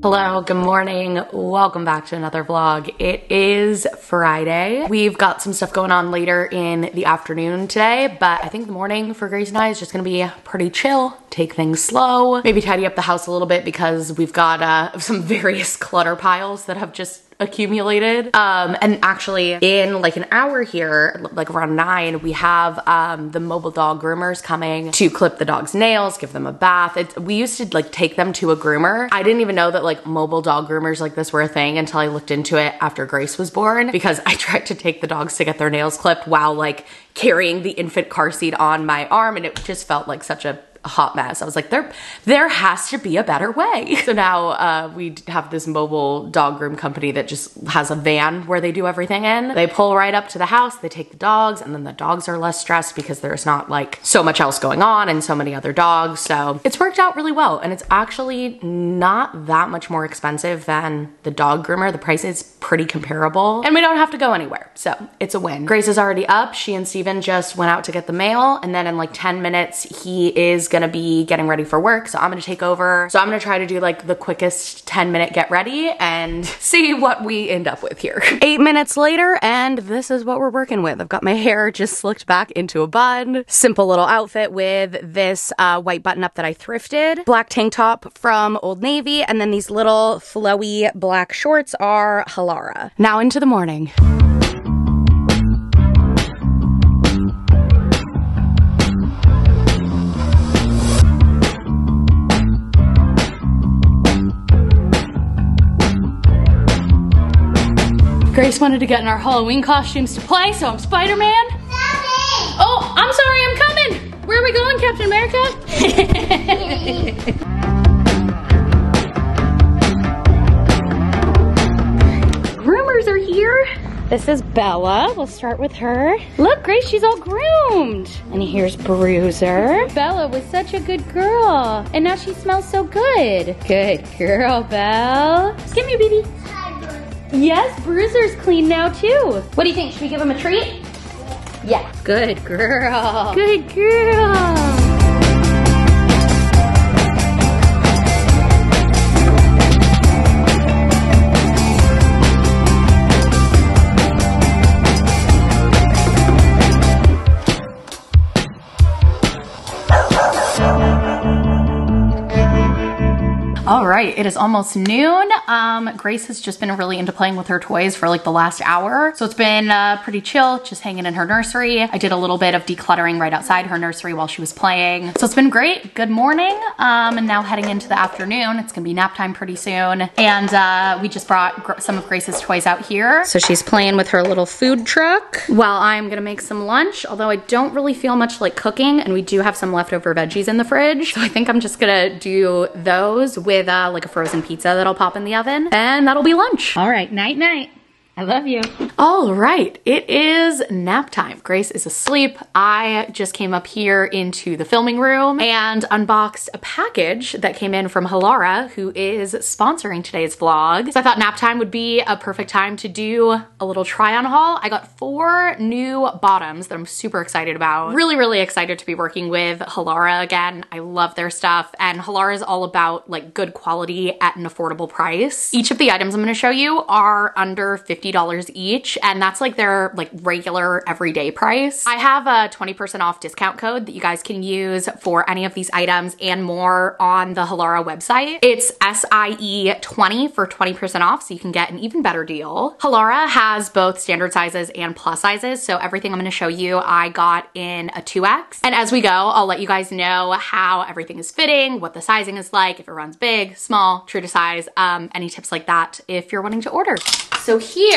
Hello, good morning. Welcome back to another vlog. It is Friday. We've got some stuff going on later in the afternoon today, but I think the morning for Grace and I is just gonna be pretty chill, take things slow, maybe tidy up the house a little bit because we've got some various clutter piles that have just accumulated. And actually in like an hour here, like around 9, we have the mobile dog groomers coming to clip the dog's nails, give them a bath. We used to like take them to a groomer. I didn't even know that like mobile dog groomers like this were a thing until I looked into it after Grace was born, because I tried to take the dogs to get their nails clipped while like carrying the infant car seat on my arm, and it just felt like such a hot mess. I was like, there has to be a better way. So now we have this mobile dog groom company that just has a van where they do everything in. They pull right up to the house, they take the dogs, and then the dogs are less stressed because there's not like so much else going on and so many other dogs. So it's worked out really well, and it's actually not that much more expensive than the dog groomer. The price is pretty comparable and we don't have to go anywhere. So it's a win. Grace is already up. She and Stephen just went out to get the mail, and then in like 10 minutes he is gonna be getting ready for work, so I'm gonna take over. So I'm gonna try to do like the quickest 10-minute get ready and see what we end up with here. 8 minutes later and this is what we're working with. I've got my hair just slicked back into a bun. Simple little outfit with this white button-up that I thrifted, black tank top from Old Navy, and then these little flowy black shorts are Halara. Now into the morning. Grace wanted to get in our Halloween costumes to play, so I'm Spider-Man. Oh, I'm sorry, I'm coming. Where are we going, Captain America? Groomers are here. This is Bella. We'll start with her. Look, Grace, she's all groomed. And here's Bruiser. Bella was such a good girl, and now she smells so good. Good girl, Belle. Give me, baby. Yes, Bruiser's clean now too. What do you think? Should we give him a treat? Yeah. Good girl. Good girl. All right, it is almost noon. Grace has just been really into playing with her toys for like the last hour. So it's been pretty chill, just hanging in her nursery. I did a little bit of decluttering right outside her nursery while she was playing. So it's been great, good morning. And now heading into the afternoon, it's gonna be nap time pretty soon. And we just brought some of Grace's toys out here. So she's playing with her little food truck while I'm gonna make some lunch, although I don't really feel much like cooking, and we do have some leftover veggies in the fridge. So I think I'm just gonna do those with like a frozen pizza that'll pop in the oven, and that'll be lunch. All right, night night. I love you. All right, it is nap time. Grace is asleep. I just came up here into the filming room and unboxed a package that came in from Halara, who is sponsoring today's vlog. So I thought nap time would be a perfect time to do a little try on haul. I got 4 new bottoms that I'm super excited about. Really, really excited to be working with Halara again. I love their stuff, and Halara is all about like good quality at an affordable price. Each of the items I'm gonna show you are under $50 each, and that's like their like regular everyday price. I have a 20% off discount code that you guys can use for any of these items and more on the Halara website. It's SIE20 for 20% off, so you can get an even better deal. Halara has both standard sizes and plus sizes, so everything I'm gonna show you I got in a 2X, and as we go I'll let you guys know how everything is fitting, what the sizing is like, if it runs big, small, true to size, any tips like that if you're wanting to order. So here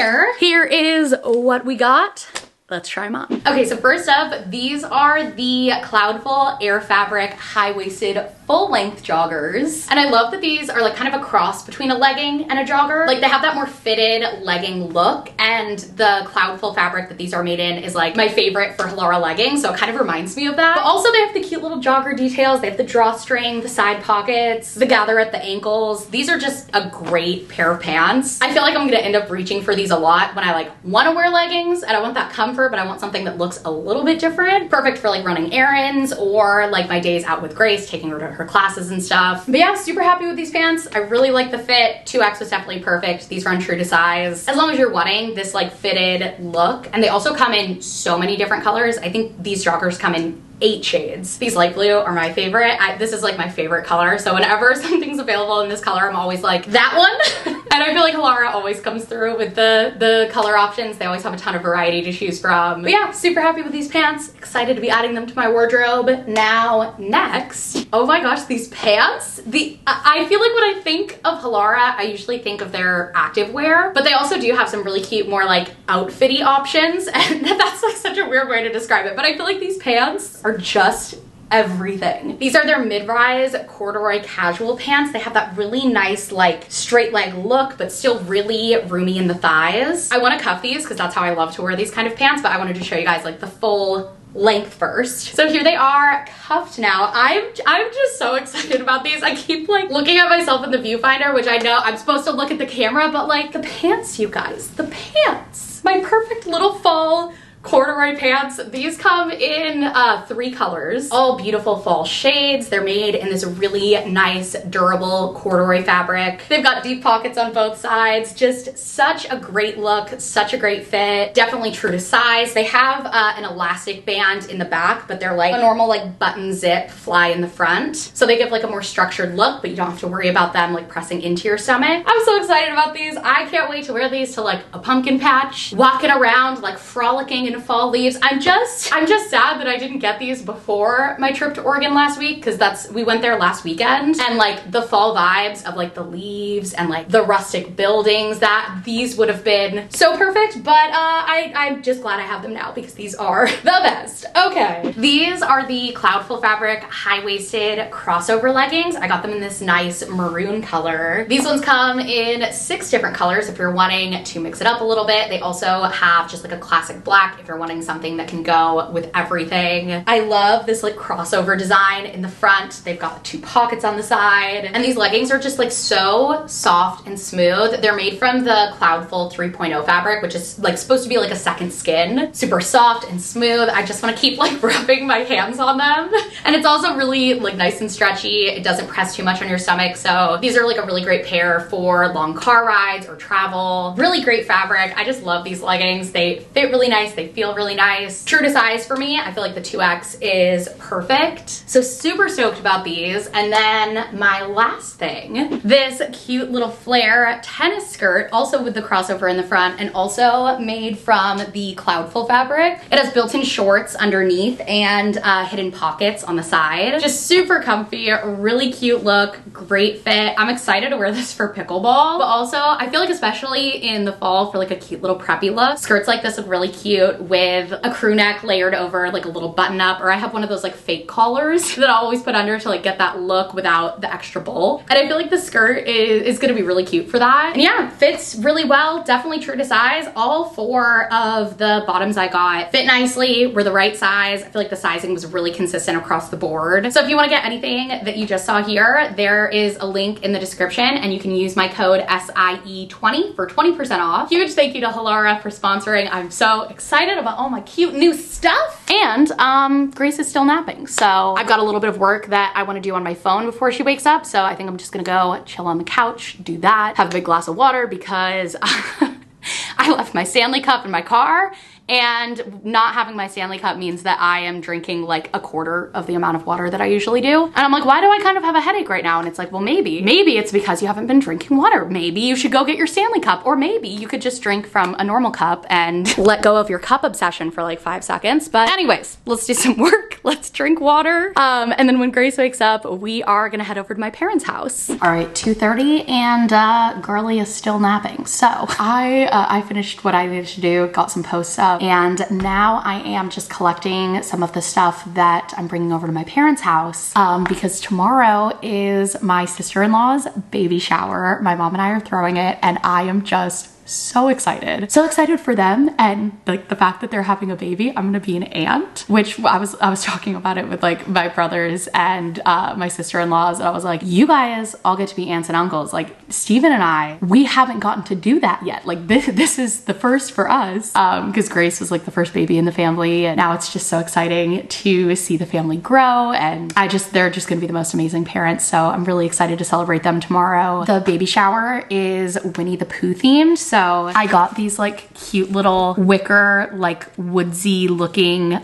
is what we got. Let's try them on. Okay, so first up, these are the Cloudful Air Fabric high-waisted full-length joggers. And I love that these are like kind of a cross between a legging and a jogger. Like they have that more fitted legging look, and the Cloudful fabric that these are made in is like my favorite for Halara leggings, so it kind of reminds me of that. But also they have the cute little jogger details. They have the drawstring, the side pockets, the gather at the ankles. These are just a great pair of pants. I feel like I'm gonna end up reaching for these a lot when I like wanna wear leggings and I want that comfort her, but I want something that looks a little bit different. Perfect for like running errands or like my days out with Grace, taking her to her classes and stuff. But yeah, super happy with these pants. I really like the fit. 2X was definitely perfect. These run true to size. As long as you're wanting this like fitted look. And they also come in so many different colors. I think these joggers come in 8 shades. These light blue are my favorite. This is like my favorite color. So whenever something's available in this color, I'm always like, that one? And I feel like Halara always comes through with the color options. They always have a ton of variety to choose from. But yeah, super happy with these pants. Excited to be adding them to my wardrobe. Now, next. Oh my gosh, these pants. I feel like when I think of Halara, I usually think of their active wear, but they also do have some really cute, more like outfitty options. And that's like such a weird way to describe it. But I feel like these pants are just everything. These are their mid-rise corduroy casual pants. They have that really nice like straight leg look, but still really roomy in the thighs. I want to cuff these because that's how I love to wear these kind of pants, but I wanted to show you guys like the full length first. So here they are cuffed now. I'm just so excited about these. I keep like looking at myself in the viewfinder, which I know I'm supposed to look at the camera, but like the pants, you guys, the pants. My perfect little fall corduroy pants. These come in 3 colors, all beautiful fall shades. They're made in this really nice durable corduroy fabric. They've got deep pockets on both sides. Just such a great look, such a great fit. Definitely true to size. They have an elastic band in the back, but they're like a normal like button zip fly in the front. So they give like a more structured look, but you don't have to worry about them like pressing into your stomach. I'm so excited about these. I can't wait to wear these to like a pumpkin patch, walking around like frolicking in fall leaves. I'm just sad that I didn't get these before my trip to Oregon last week, because we went there last weekend, and like the fall vibes of like the leaves and like the rustic buildings, that these would have been so perfect. But I'm just glad I have them now because these are the best. Okay, these are the Cloudful fabric high-waisted crossover leggings. I got them in this nice maroon color. These ones come in 6 different colors if you're wanting to mix it up a little bit. They also have just like a classic black if you're wanting something that can go with everything. I love this like crossover design in the front. They've got 2 pockets on the side, and these leggings are just like so soft and smooth. They're made from the Cloudful 3.0 fabric, which is like supposed to be like a second skin. Super soft and smooth. I just want to keep like rubbing my hands on them. And it's also really like nice and stretchy. It doesn't press too much on your stomach. So these are like a really great pair for long car rides or travel. Really great fabric. I just love these leggings. They fit really nice. They feel really nice. True to size for me. I feel like the 2X is perfect. So super stoked about these. And then my last thing, this cute little flare tennis skirt, also with the crossover in the front and also made from the Cloudful fabric. It has built-in shorts underneath and hidden pockets on the side. Just super comfy, really cute look, great fit. I'm excited to wear this for pickleball, but also I feel like especially in the fall for like a cute little preppy look, skirts like this look really cute with a crew neck layered over like a little button up, or I have one of those like fake collars that I always put under to like get that look without the extra bowl. And I feel like the skirt is gonna be really cute for that. And yeah, fits really well, definitely true to size. All 4 of the bottoms I got fit nicely, were the right size. I feel like the sizing was really consistent across the board. So if you wanna get anything that you just saw here, there is a link in the description and you can use my code SIE20 for 20% off. Huge thank you to Halara for sponsoring. I'm so excited about all my cute new stuff. And Grace is still napping, so I've got a little bit of work that I want to do on my phone before she wakes up, so I think I'm just gonna go chill on the couch, do that, have a big glass of water because I left my Stanley cup in my car, and not having my Stanley cup means that I am drinking like a quarter of the amount of water that I usually do. And I'm like, why do I kind of have a headache right now? And it's like, well, maybe it's because you haven't been drinking water. Maybe you should go get your Stanley cup, or maybe you could just drink from a normal cup and let go of your cup obsession for like 5 seconds. But anyways, let's do some work. Let's drink water. And then when Grace wakes up, we are gonna head over to my parents' house. All right, 2:30 and girly is still napping. So I finished what I needed to do, got some posts up. And now I am just collecting some of the stuff that I'm bringing over to my parents' house because tomorrow is my sister-in-law's baby shower. My mom and I are throwing it, and I am just so excited. So excited for them, and like the fact that they're having a baby. I'm gonna be an aunt, which I was talking about it with like my brothers and my sister-in-laws, and I was like, you guys all get to be aunts and uncles. Like Stephen and I, we haven't gotten to do that yet. Like this is the first for us, because Grace was like the first baby in the family, and now it's just so exciting to see the family grow, and they're just gonna be the most amazing parents, so I'm really excited to celebrate them tomorrow. The baby shower is Winnie the Pooh themed, so I got these like cute little wicker, like woodsy looking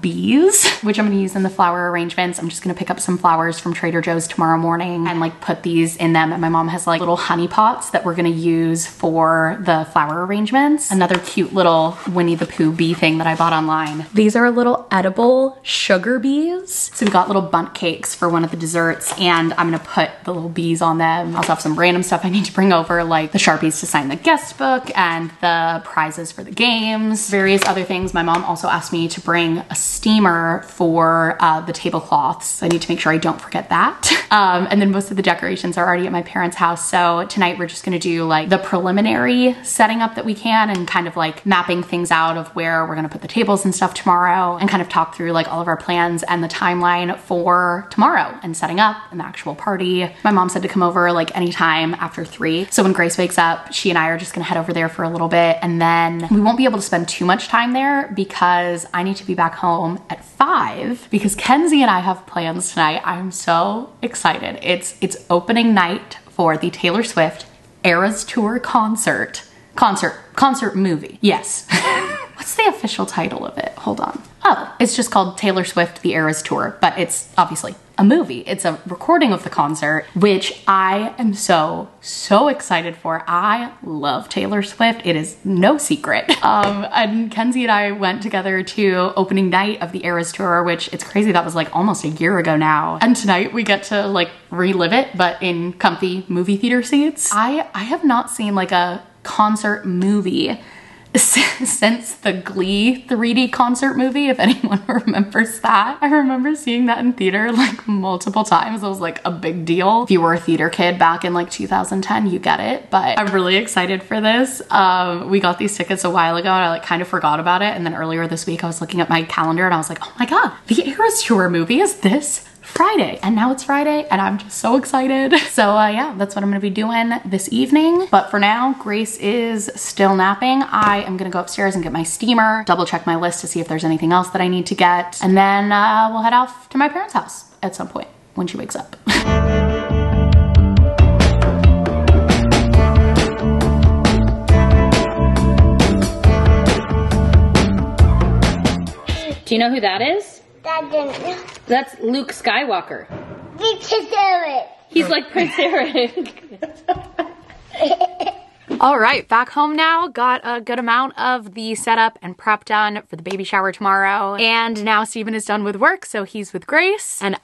bees, which I'm gonna use in the flower arrangements. I'm just gonna pick up some flowers from Trader Joe's tomorrow morning and like put these in them, and my mom has like little honey pots that we're gonna use for the flower arrangements. Another cute little Winnie the Pooh bee thing that I bought online. These are little edible sugar bees. So we got little bundt cakes for one of the desserts, and I'm gonna put the little bees on them. I also have some random stuff I need to bring over, like the Sharpies to sign the guest book and the prizes for the games, various other things. My mom also asked me to bring a steamer for the tablecloths. I need to make sure I don't forget that. And then most of the decorations are already at my parents' house. So tonight we're just gonna do like the preliminary setting up that we can, and kind of like mapping things out of where we're gonna put the tables and stuff tomorrow, and kind of talk through like all of our plans and the timeline for tomorrow and setting up an actual party. My mom said to come over like anytime after 3. So when Grace wakes up, she and I are just gonna head over there for a little bit, and then we won't be able to spend too much time there because I need to be back home at 5 because Kenzie and I have plans tonight. I'm so excited. It's opening night for the Taylor Swift Eras Tour concert movie. Yes. What's the official title of it? Hold on. Oh, it's just called Taylor Swift: The Eras Tour, but it's obviously a movie. It's a recording of the concert, which I am so excited for. I love Taylor Swift. It is no secret. And Kenzie and I went together to opening night of the Eras Tour, which it's crazy. That was like almost a year ago now. And tonight we get to like relive it, but in comfy movie theater seats. I have not seen like a concert movie since the Glee 3D concert movie, if anyone remembers that. I remember seeing that in theater like multiple times. It was like a big deal. If you were a theater kid back in like 2010, you get it, but I'm really excited for this. We got these tickets a while ago and I like kind of forgot about it. And then earlier this week, I was looking at my calendar and I was like, oh my God, the Eras Tour movie is this Friday, and now it's Friday and I'm just so excited. So yeah, that's what I'm gonna be doing this evening. But for now, Grace is still napping. I am gonna go upstairs and get my steamer, double check my list to see if there's anything else that I need to get. And then we'll head off to my parents' house at some point when she wakes up. Do you know who that is? That didn't know. That's Luke Skywalker. Prince Eric. He's like Prince Eric. All right, back home now. Got a good amount of the setup and prep done for the baby shower tomorrow. And now Stephen is done with work, so he's with Grace. And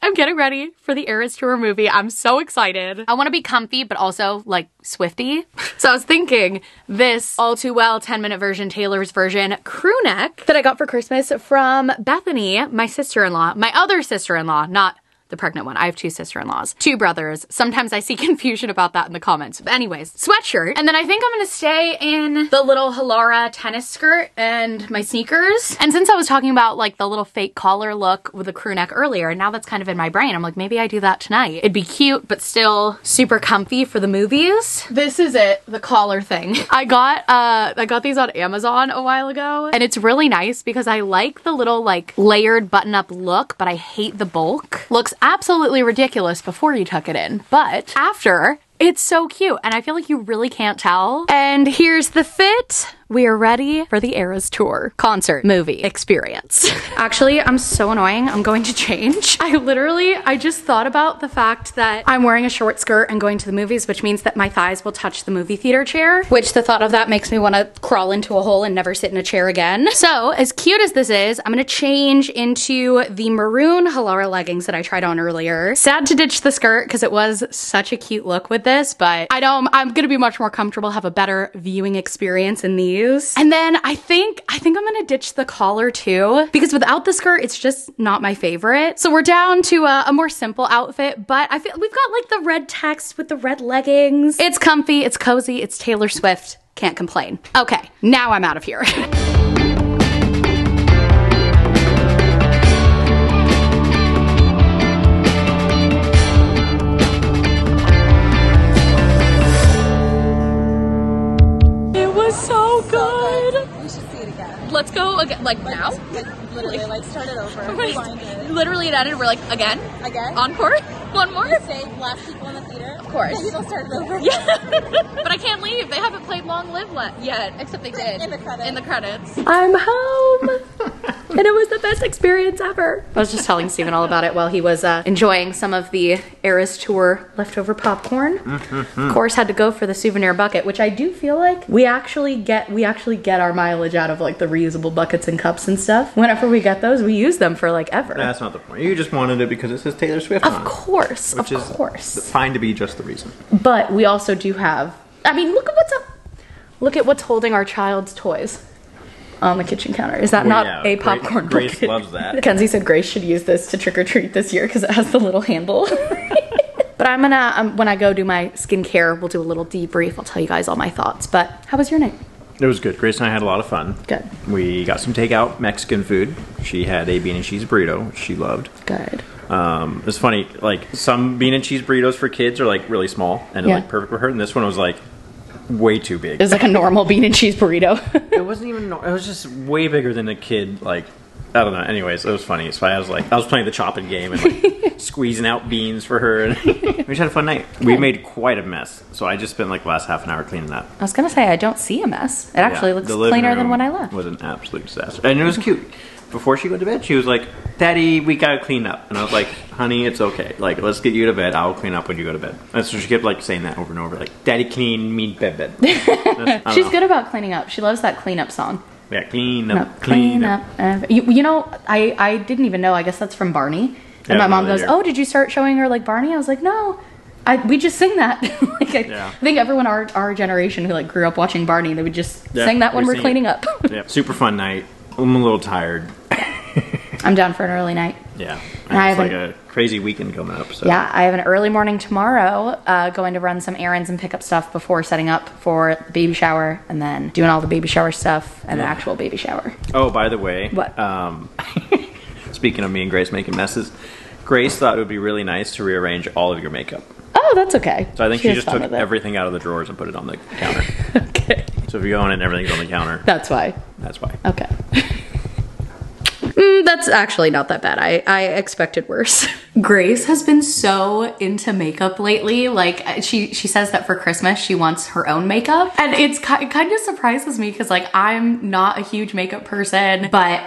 I'm getting ready for the Eras Tour movie. I'm so excited. I wanna be comfy, but also like Swifty. So I was thinking this All Too Well 10-minute version, Taylor's version crew neck that I got for Christmas from Bethany, my sister-in-law, my other sister-in-law, not the pregnant one. I have 2 sister-in-laws, 2 brothers. Sometimes I see confusion about that in the comments. But anyways, sweatshirt. And then I think I'm gonna stay in the little Halara tennis skirt and my sneakers. And since I was talking about like the little fake collar look with a crew neck earlier, now that's kind of in my brain. I'm like, maybe I do that tonight. It'd be cute, but still super comfy for the movies. This is it, the collar thing. I got these on Amazon a while ago, and it's really nice because I like the little like layered button-up look, but I hate the bulk. Looks absolutely ridiculous before you tuck it in, but after, it's so cute, and I feel like you really can't tell. And here's the fit. We are ready for the Eras Tour concert movie experience. Actually, I'm so annoying. I'm going to change. I just thought about the fact that I'm wearing a short skirt and going to the movies, which means that my thighs will touch the movie theater chair, which the thought of that makes me want to crawl into a hole and never sit in a chair again. So as cute as this is, I'm gonna change into the maroon Halara leggings that I tried on earlier. Sad to ditch the skirt because it was such a cute look with this, but I'm gonna be much more comfortable, have a better viewing experience in these. use. And then I think I'm gonna ditch the collar too, because without the skirt, it's just not my favorite. So we're down to a more simple outfit, but I feel we've got like the red text with the red leggings. It's comfy, it's cozy, it's Taylor Swift. Can't complain. Okay, now I'm out of here. Let's go again, like now? Literally, like start it over. It. Literally, it ended. We're like, again? Again? Encore? One more? Save last people in the theater. Of course. People start it over. Yeah. But I can't leave. They haven't played Long Live yet, except they did. In the credits. In the credits. I'm home. And it was the best experience ever. I was just telling Stephen all about it while he was enjoying some of the Eras Tour leftover popcorn. Of course, had to go for the souvenir bucket, which I do feel like we actually get our mileage out of like the reusable buckets and cups and stuff. Whenever we get those, we use them for like ever. That's not the point. You just wanted it because it says Taylor Swift on it. Of course, of course. Which is fine to be just the reason. But we also do have, I mean, look at what's up. Look at what's holding our child's toys. On the kitchen counter. Is that not a popcorn bucket? Grace loves that. Kenzie said Grace should use this to trick or treat this year because it has the little handle. But I'm gonna, when I go do my skincare, we'll do a little debrief. I'll tell you guys all my thoughts. But how was your night? It was good. Grace and I had a lot of fun. Good. We got some takeout Mexican food. She had a bean and cheese burrito, which she loved. Good. It's funny, like some bean and cheese burritos for kids are like really small and yeah. Like perfect for her. And this one was like, way too big. It was like a normal bean and cheese burrito. It wasn't even, it was just way bigger than a kid, like, I don't know. Anyways, it was funny. So I was like, I was playing the chopping game and like squeezing out beans for her. And we just had a fun night. Good. We made quite a mess. So I just spent like the last half an hour cleaning that. I was going to say, I don't see a mess. It actually looks cleaner than when I left. It was an absolute disaster. And it was cute. Before she went to bed, she was like, Daddy, we gotta clean up. And I was like, honey, it's okay. Like, let's get you to bed. I'll clean up when you go to bed. And so she kept like saying that over and over. Like, Daddy, clean, me, bed. She's good about cleaning up. She loves that clean up song. Yeah, clean up, no, clean up. You know, I didn't even know. I guess that's from Barney. And yeah, my mom goes, oh, did you start showing her like Barney? I was like, no. We just sing that. Like I think everyone our generation who like grew up watching Barney, they would just sing that when we're cleaning up. Yeah, super fun night. I'm a little tired. I'm down for an early night. Yeah. And I have like a crazy weekend coming up. So. Yeah, I have an early morning tomorrow, going to run some errands and pick up stuff before setting up for the baby shower and then doing all the baby shower stuff and the actual baby shower. Oh, by the way. What? Speaking of me and Grace making messes, Grace thought it would be really nice to rearrange all of your makeup. Oh, that's okay. So I think she just took everything out of the drawers and put it on the counter. Okay. So if you go in and everything's on the counter. That's why. That's why. Okay. That's actually not that bad. I expected worse. Grace has been so into makeup lately. Like she says that for Christmas she wants her own makeup, and it kind of surprises me because like I'm not a huge makeup person, but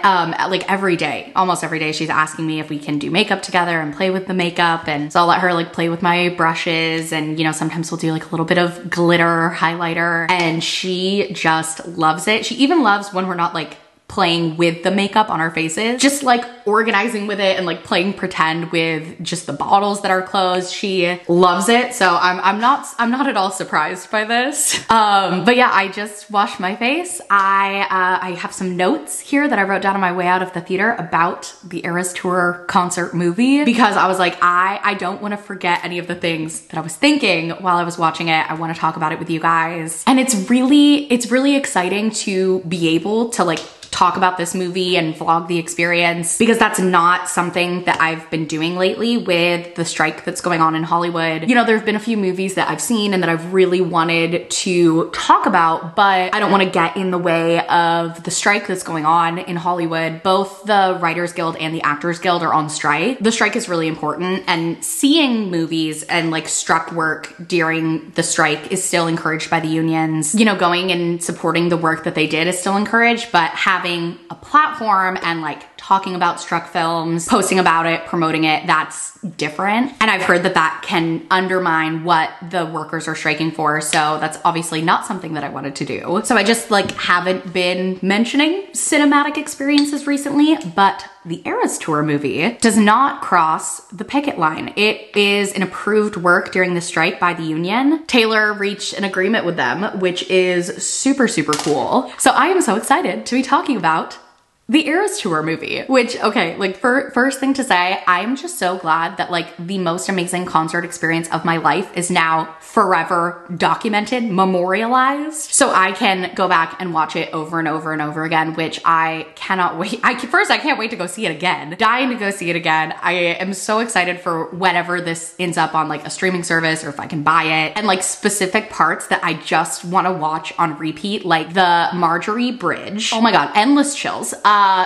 like every day, almost every day, she's asking me if we can do makeup together and play with the makeup, and so I'll let her like play with my brushes, and you know sometimes we'll do like a little bit of glitter or highlighter, and she just loves it. She even loves when we're not like playing with the makeup on our faces, just like organizing with it and like playing pretend with just the bottles that are closed. She loves it. So I'm not at all surprised by this. But yeah, I just washed my face. I have some notes here that I wrote down on my way out of the theater about the Eras Tour concert movie, because I was like, I don't want to forget any of the things that I was thinking while I was watching it. I want to talk about it with you guys. And it's really exciting to be able to like talk about this movie and vlog the experience, because that's not something that I've been doing lately with the strike that's going on in Hollywood. You know, there have been a few movies that I've seen and that I've really wanted to talk about, but I don't want to get in the way of the strike that's going on in Hollywood. Both the Writers Guild and the Actors Guild are on strike. The strike is really important, and seeing movies and like struck work during the strike is still encouraged by the unions. You know, going and supporting the work that they did is still encouraged, but having a platform and like talking about Struck Films, posting about it, promoting it, that's different. And I've heard that that can undermine what the workers are striking for. So that's obviously not something that I wanted to do. So I just like haven't been mentioning cinematic experiences recently, but the Eras Tour movie does not cross the picket line. It is an approved work during the strike by the union. Taylor reached an agreement with them, which is super, super cool. So I am so excited to be talking about the Eras Tour movie, which, okay, like first thing to say, I'm just so glad that like the most amazing concert experience of my life is now forever documented, memorialized. So I can go back and watch it over and over and over again, which I cannot wait. First, I can't wait to go see it again. Dying to go see it again. I am so excited for whenever this ends up on like a streaming service or if I can buy it. And like specific parts that I just want to watch on repeat, like the Marjorie Bridge. Oh my God, endless chills.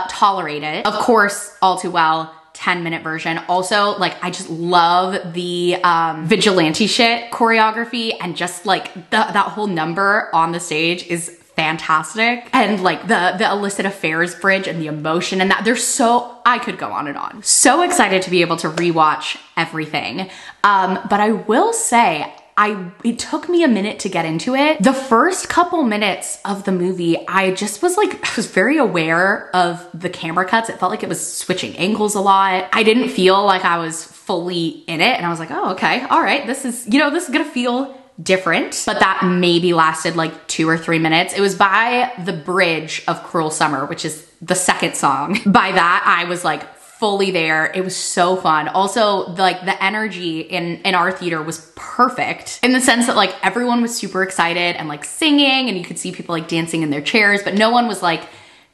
Tolerate It. Of course, All Too Well, 10-minute version. Also, like, I just love the vigilante shit choreography and just like that whole number on the stage is fantastic. And like the illicit affairs bridge and the emotion and that, there's so, I could go on and on. So excited to be able to rewatch everything. But I will say, it took me a minute to get into it. The first couple minutes of the movie, I was very aware of the camera cuts. It felt like it was switching angles a lot. I didn't feel like I was fully in it. And I was like, oh, okay, all right. This is, you know, this is gonna feel different. But that maybe lasted like 2 or 3 minutes. It was by the bridge of Cruel Summer, which is the second song. By that, I was like, fully there. It was so fun. Also, like the energy in our theater was perfect in the sense that like everyone was super excited and like singing, and you could see people like dancing in their chairs, but no one was like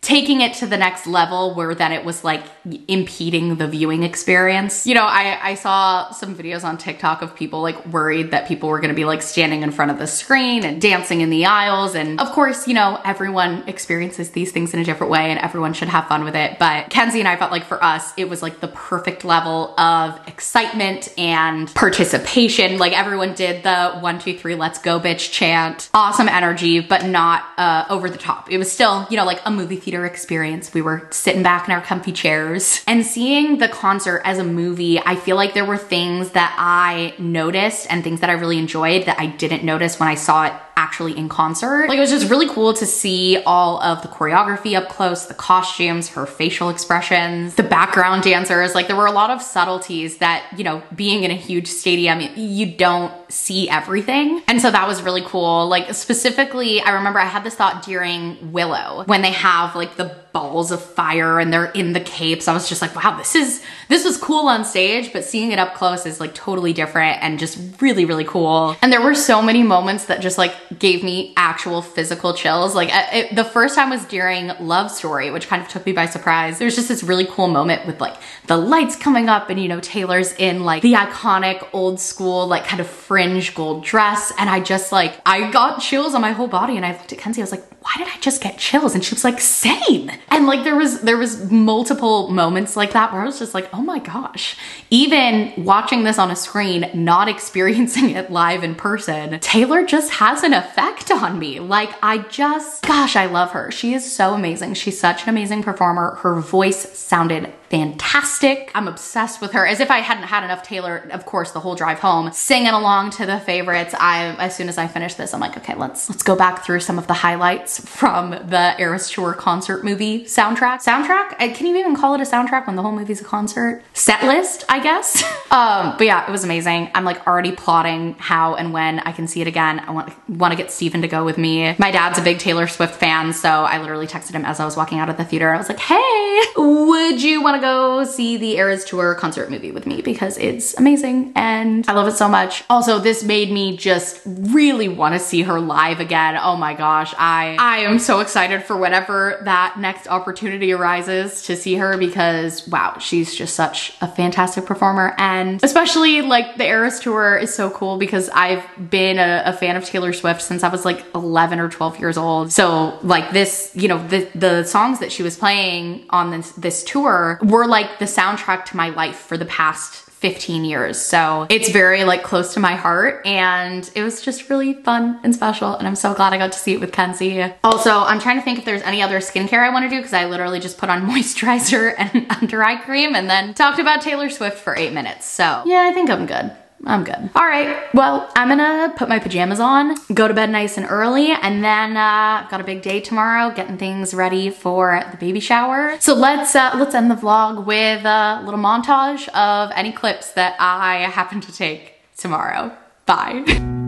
taking it to the next level where then it was like impeding the viewing experience. You know, I saw some videos on TikTok of people like worried that people were gonna be like standing in front of the screen and dancing in the aisles. And of course, you know, everyone experiences these things in a different way and everyone should have fun with it. But Kenzie and I felt like for us, it was like the perfect level of excitement and participation. Like everyone did the 1, 2, 3, let's go bitch chant. Awesome energy, but not over the top. It was still, you know, like a movie theater experience. We were sitting back in our comfy chairs and seeing the concert as a movie. I feel like there were things that I noticed and things that I really enjoyed that I didn't notice when I saw it actually in concert. Like it was just really cool to see all of the choreography up close, the costumes, her facial expressions, the background dancers. Like there were a lot of subtleties that, you know, being in a huge stadium, you don't see everything. And so that was really cool. Like specifically, I remember I had this thought during Willow when they have like the balls of fire and they're in the capes. I was just like, wow, this was cool on stage, but seeing it up close is like totally different and just really, really cool. And there were so many moments that just like gave me actual physical chills. Like the first time was during Love Story, which kind of took me by surprise. There's just this really cool moment with like the lights coming up and, you know, Taylor's in like the iconic old school, like kind of fringe gold dress. And I just like, I got chills on my whole body and I looked at Kenzie, I was like, why did I just get chills? And she was like, same. And like there was multiple moments like that where I was just like, oh my gosh, even watching this on a screen, not experiencing it live in person, Taylor just has an effect on me. Like gosh, I love her. She is so amazing. She's such an amazing performer. Her voice sounded fantastic. I'm obsessed with her. As if I hadn't had enough Taylor, of course, the whole drive home, singing along to the favorites. As soon as I finish this, I'm like, okay, let's go back through some of the highlights from the Eras Tour concert movie soundtrack. Soundtrack? Can you even call it a soundtrack when the whole movie's a concert? Set list, I guess. But yeah, it was amazing. I'm like already plotting how and when I can see it again. I want to get Stephen to go with me. My dad's a big Taylor Swift fan, so I literally texted him as I was walking out of the theater. I was like, hey, would you want to go see the Eras Tour concert movie with me because it's amazing and I love it so much. Also, this made me just really want to see her live again. Oh my gosh, I am so excited for whenever that next opportunity arises to see her because wow, she's just such a fantastic performer. And especially like the Eras Tour is so cool because I've been a fan of Taylor Swift since I was like 11 or 12 years old. So like this, you know, the songs that she was playing on this tour were like the soundtrack to my life for the past 15 years. So it's very like close to my heart, and it was just really fun and special, and I'm so glad I got to see it with Kenzie. Also, I'm trying to think if there's any other skincare I want to do, because I literally just put on moisturizer and under eye cream and then talked about Taylor Swift for 8 minutes. So yeah, I think I'm good. I'm good. All right, well, I'm gonna put my pajamas on, go to bed nice and early, and then I've got a big day tomorrow, getting things ready for the baby shower. So let's end the vlog with a little montage of any clips that I happen to take tomorrow. Bye.